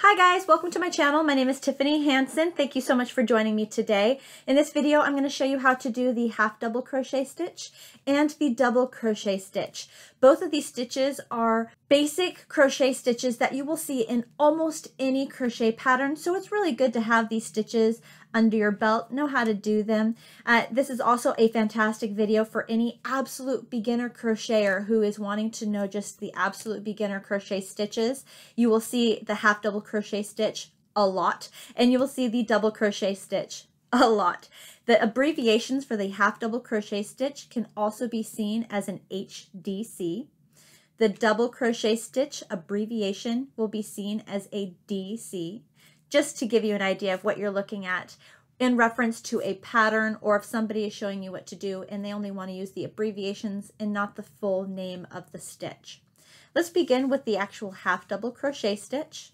Hi guys, welcome to my channel. My name is Tiffany Hansen. Thank you so much for joining me today. In this video, I'm going to show you how to do the half double crochet stitch and the double crochet stitch. Both of these stitches are basic crochet stitches that you will see in almost any crochet pattern, so it's really good to have these stitches under your belt, know how to do them. This is also a fantastic video for any absolute beginner crocheter who is wanting to know just the absolute beginner crochet stitches. You will see the half double crochet stitch a lot, and you will see the double crochet stitch a lot. The abbreviations for the half double crochet stitch can also be seen as an HDC. The double crochet stitch abbreviation will be seen as a DC. Just to give you an idea of what you're looking at in reference to a pattern, or if somebody is showing you what to do and they only want to use the abbreviations and not the full name of the stitch. Let's begin with the actual half double crochet stitch.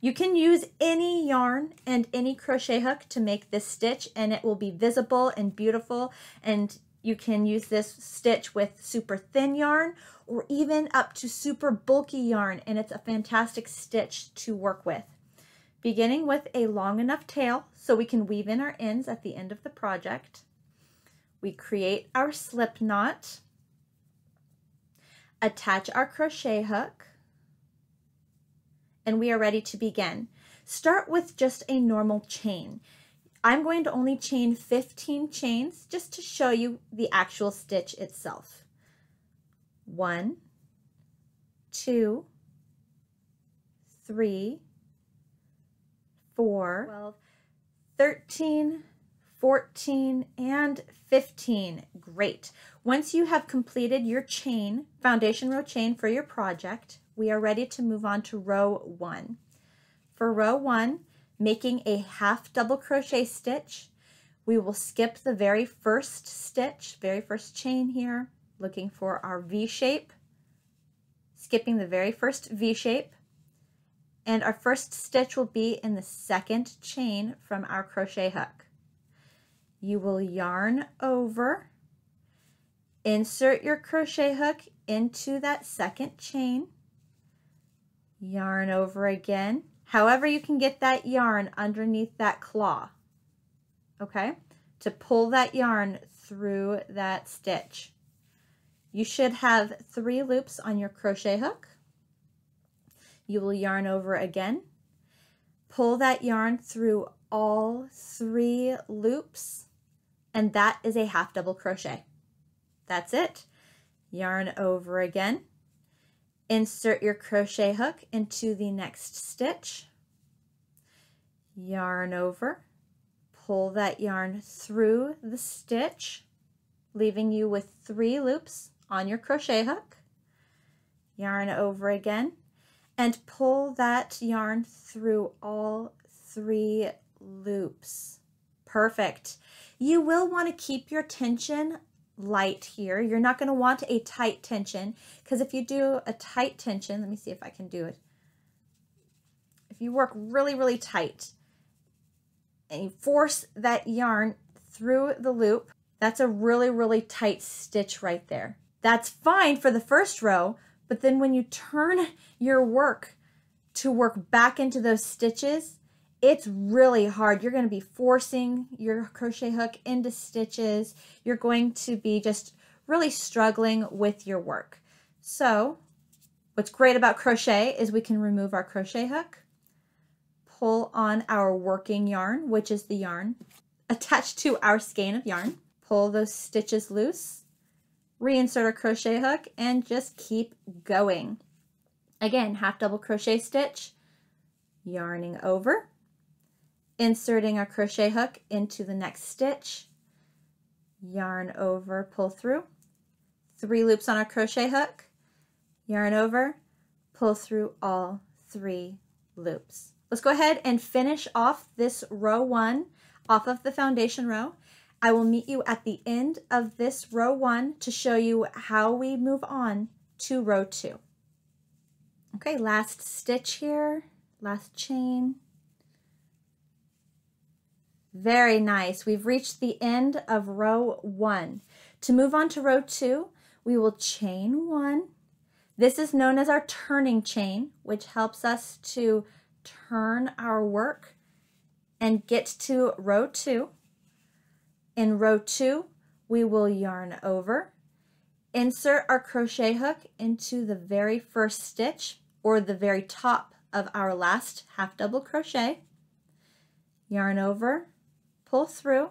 You can use any yarn and any crochet hook to make this stitch, and it will be visible and beautiful, and you can use this stitch with super thin yarn or even up to super bulky yarn, and it's a fantastic stitch to work with. Beginning with a long enough tail so we can weave in our ends at the end of the project, we create our slip knot, attach our crochet hook, and we are ready to begin. Start with just a normal chain. I'm going to only chain 15 chains just to show you the actual stitch itself. 1, 2, 3, 4, 12, 13, 14, and 15. Great. Once you have completed your chain, foundation row chain for your project, we are ready to move on to row 1. For row 1, making a half double crochet stitch, we will skip the very first stitch, very first chain here, looking for our V shape, skipping the very first V shape. And our first stitch will be in the second chain from our crochet hook. You will yarn over, insert your crochet hook into that second chain, yarn over again, however you can get that yarn underneath that claw, okay, to pull that yarn through that stitch. You should have 3 loops on your crochet hook. You will yarn over again, pull that yarn through all 3 loops, and that is a half double crochet. That's it. Yarn over again, insert your crochet hook into the next stitch, yarn over, pull that yarn through the stitch, leaving you with 3 loops on your crochet hook, yarn over again, and pull that yarn through all 3 loops. Perfect. You will want to keep your tension light here. You're not going to want a tight tension, because if you do a tight tension, let me see if I can do it. If you work really, really tight and you force that yarn through the loop, that's a really, really tight stitch right there. That's fine for the first row, but then when you turn your work to work back into those stitches, it's really hard. You're going to be forcing your crochet hook into stitches. You're going to be just really struggling with your work. So what's great about crochet is we can remove our crochet hook, pull on our working yarn, which is the yarn attached to our skein of yarn, pull those stitches loose, reinsert a crochet hook, and just keep going. Again, half double crochet stitch, yarning over, inserting our crochet hook into the next stitch, yarn over, pull through, 3 loops on our crochet hook, yarn over, pull through all 3 loops. Let's go ahead and finish off this row 1 off of the foundation row. I will meet you at the end of this row 1 to show you how we move on to row 2. Okay, last stitch here, last chain. Very nice. We've reached the end of row 1. To move on to row 2, we will chain 1. This is known as our turning chain, which helps us to turn our work and get to row 2. In row 2, we will yarn over, insert our crochet hook into the very first stitch or the very top of our last half double crochet, yarn over, pull through.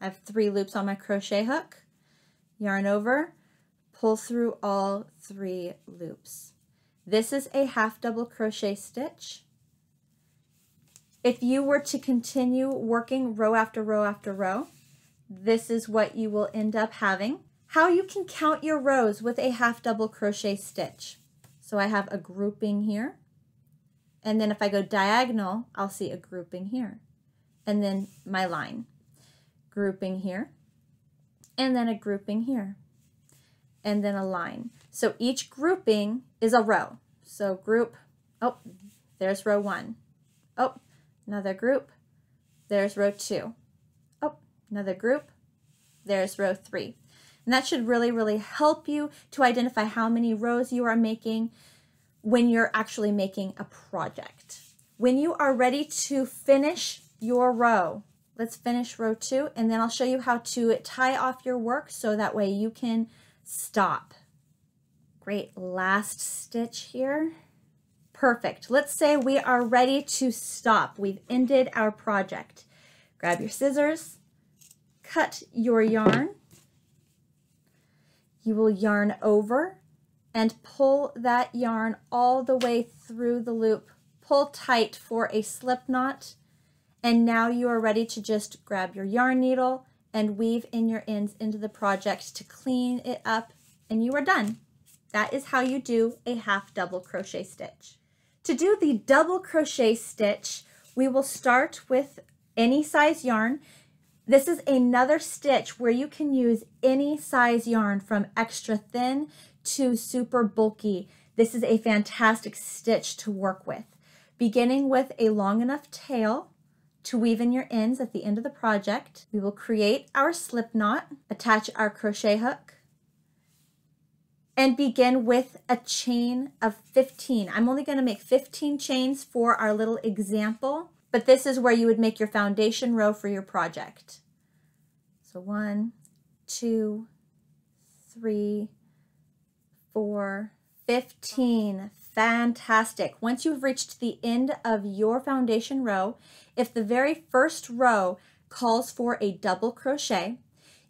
I have 3 loops on my crochet hook, yarn over, pull through all 3 loops. This is a half double crochet stitch. If you were to continue working row after row after row, this is what you will end up having. How you can count your rows with a half double crochet stitch. So I have a grouping here, and then if I go diagonal, I'll see a grouping here, and then my line. Grouping here, and then a grouping here, and then a line. So each grouping is a row. So group, oh, there's row 1. Oh, another group, there's row 2. Oh, another group, there's row 3. And that should really, really help you to identify how many rows you are making when you're actually making a project. When you are ready to finish your row, let's finish row 2, and then I'll show you how to tie off your work so that way you can stop. Great, last stitch here. Perfect. Let's say we are ready to stop. We've ended our project. Grab your scissors, cut your yarn. You will yarn over and pull that yarn all the way through the loop. Pull tight for a slip knot. And now you are ready to just grab your yarn needle and weave in your ends into the project to clean it up, and you are done. That is how you do a half double crochet stitch. To do the double crochet stitch, we will start with any size yarn. This is another stitch where you can use any size yarn from extra thin to super bulky. This is a fantastic stitch to work with. Beginning with a long enough tail to weave in your ends at the end of the project, we will create our slip knot, attach our crochet hook, and begin with a chain of 15. I'm only going to make 15 chains for our little example, but this is where you would make your foundation row for your project. So 1, 2, 3, 4, 15. Fantastic. Once you've reached the end of your foundation row, if the very first row calls for a double crochet,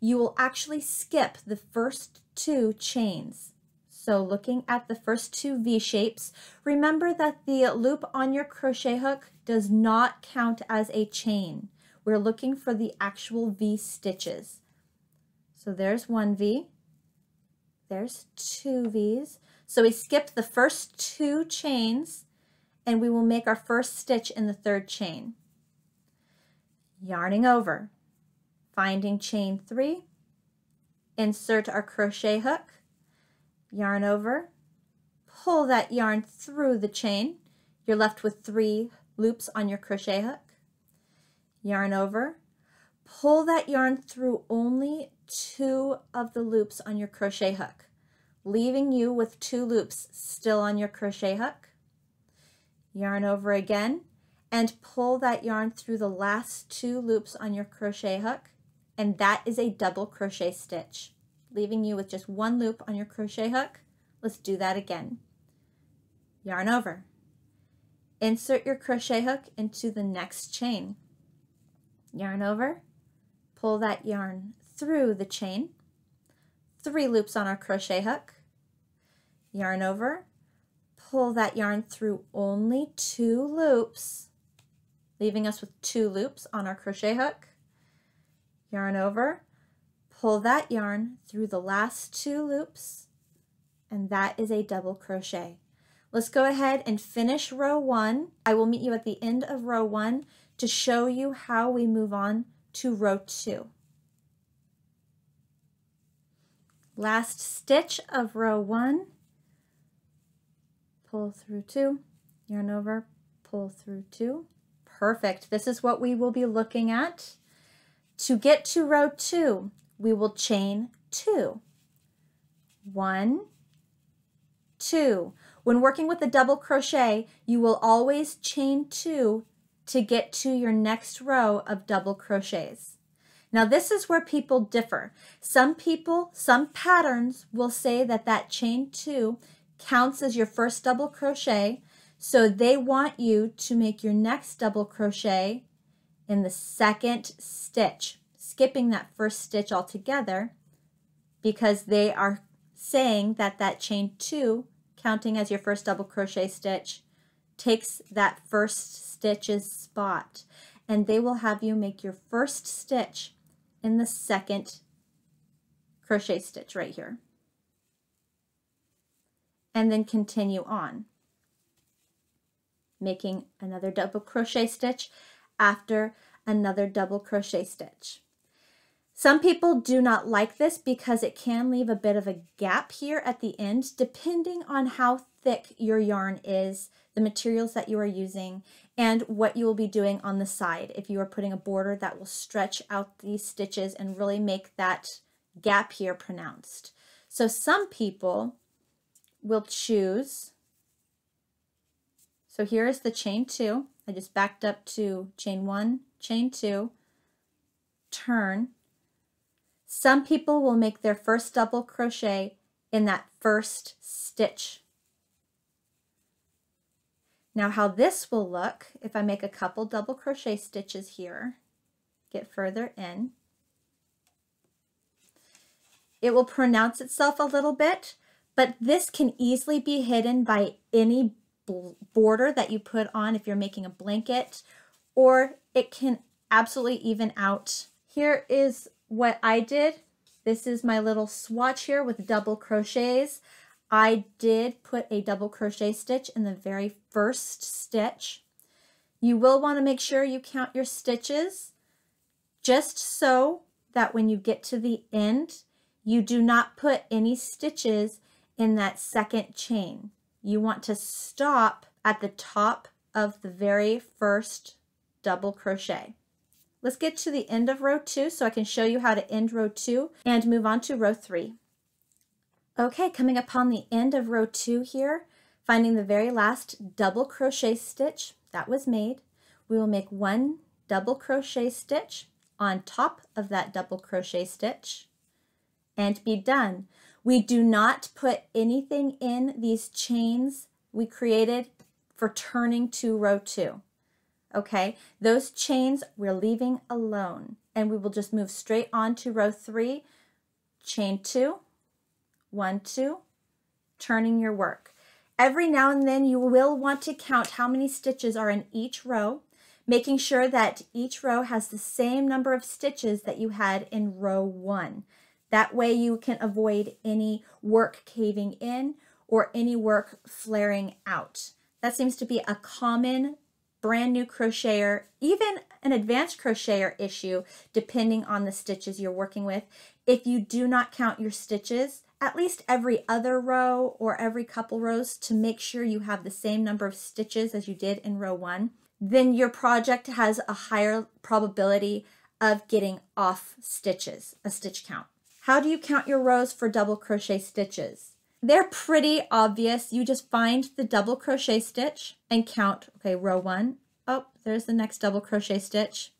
you will actually skip the first 2 chains. So looking at the first 2 V-shapes, remember that the loop on your crochet hook does not count as a chain. We're looking for the actual V stitches. So there's 1 V, there's 2 V's. So we skipped the first 2 chains, and we will make our first stitch in the 3rd chain. Yarning over, finding chain 3, insert our crochet hook, yarn over, pull that yarn through the chain. You're left with 3 loops on your crochet hook. Yarn over, pull that yarn through only 2 of the loops on your crochet hook, leaving you with 2 loops still on your crochet hook. Yarn over again and pull that yarn through the last 2 loops on your crochet hook, and that is a double crochet stitch, leaving you with just 1 loop on your crochet hook. Let's do that again. Yarn over, insert your crochet hook into the next chain, yarn over, pull that yarn through the chain, 3 loops on our crochet hook, yarn over, pull that yarn through only 2 loops, leaving us with 2 loops on our crochet hook. Yarn over, pull that yarn through the last 2 loops, and that is a double crochet. Let's go ahead and finish row 1. I will meet you at the end of row 1 to show you how we move on to row 2. Last stitch of row 1, pull through 2, yarn over, pull through 2. Perfect. This is what we will be looking at. To get to row 2, we will chain 2. 1, 2. When working with a double crochet, you will always chain two to get to your next row of double crochets. Now this is where people differ. Some patterns will say that chain two counts as your first double crochet, so they want you to make your next double crochet in the second stitch, skipping that first stitch altogether, because they are saying that chain two, counting as your first double crochet stitch, takes that first stitch's spot, and they will have you make your first stitch in the second crochet stitch right here, and then continue on, making another double crochet stitch after another double crochet stitch. Some people do not like this because it can leave a bit of a gap here at the end, depending on how thick your yarn is, the materials that you are using, and what you will be doing on the side. If you are putting a border, that will stretch out these stitches and really make that gap here pronounced. So some people will choose, so here is the chain two. I just backed up to chain one, chain two, turn. Some people will make their first double crochet in that first stitch. Now how this will look, if I make a couple double crochet stitches here, get further in, it will pronounce itself a little bit, but this can easily be hidden by any border that you put on if you're making a blanket, or it can absolutely even out. Here is what I did. This is my little swatch here with double crochets. I did put a double crochet stitch in the very first stitch. You will want to make sure you count your stitches, just so that when you get to the end, you do not put any stitches in that second chain. You want to stop at the top of the very first double crochet. Let's get to the end of row two so I can show you how to end row two and move on to row three. Okay, coming up on the end of row two here, finding the very last double crochet stitch that was made, we will make one double crochet stitch on top of that double crochet stitch and be done. We do not put anything in these chains we created for turning to row two. Okay, those chains we're leaving alone, and we will just move straight on to row three, chain two, 1, 2, turning your work. Every now and then you will want to count how many stitches are in each row, making sure that each row has the same number of stitches that you had in row one. That way you can avoid any work caving in or any work flaring out. That seems to be a common brand new crocheter, even an advanced crocheter issue, depending on the stitches you're working with. If you do not count your stitches, at least every other row or every couple rows, to make sure you have the same number of stitches as you did in row one, then your project has a higher probability of getting off stitches, a stitch count. How do you count your rows for double crochet stitches? They're pretty obvious. You just find the double crochet stitch and count, okay, row one, oh, there's the next double crochet stitch,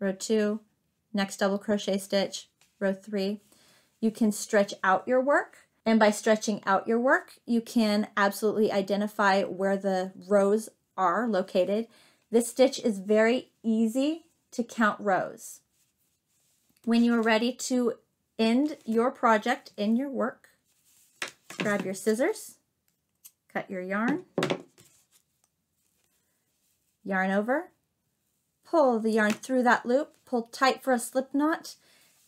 row two, next double crochet stitch, row three. You can stretch out your work, and by stretching out your work, you can absolutely identify where the rows are located. This stitch is very easy to count rows. When you are ready to end your project in your work, grab your scissors, cut your yarn, yarn over, pull the yarn through that loop, pull tight for a slip knot,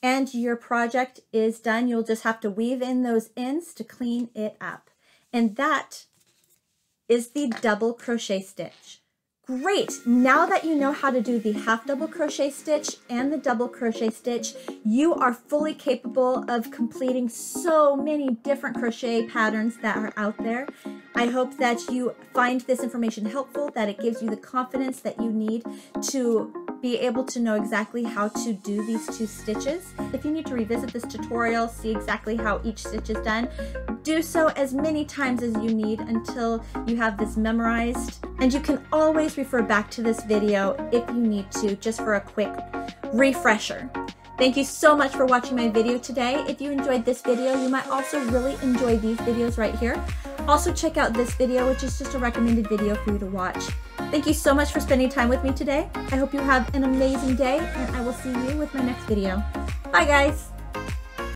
and your project is done. You'll just have to weave in those ends to clean it up. And that is the double crochet stitch. Great! Now that you know how to do the half double crochet stitch and the double crochet stitch, you are fully capable of completing so many different crochet patterns that are out there. I hope that you find this information helpful, that it gives you the confidence that you need to be able to know exactly how to do these two stitches. If you need to revisit this tutorial, see exactly how each stitch is done, do so as many times as you need until you have this memorized. And you can always refer back to this video if you need to, just for a quick refresher. Thank you so much for watching my video today. If you enjoyed this video, you might also really enjoy these videos right here. Also check out this video, which is just a recommended video for you to watch. Thank you so much for spending time with me today. I hope you have an amazing day, and I will see you with my next video. Bye guys!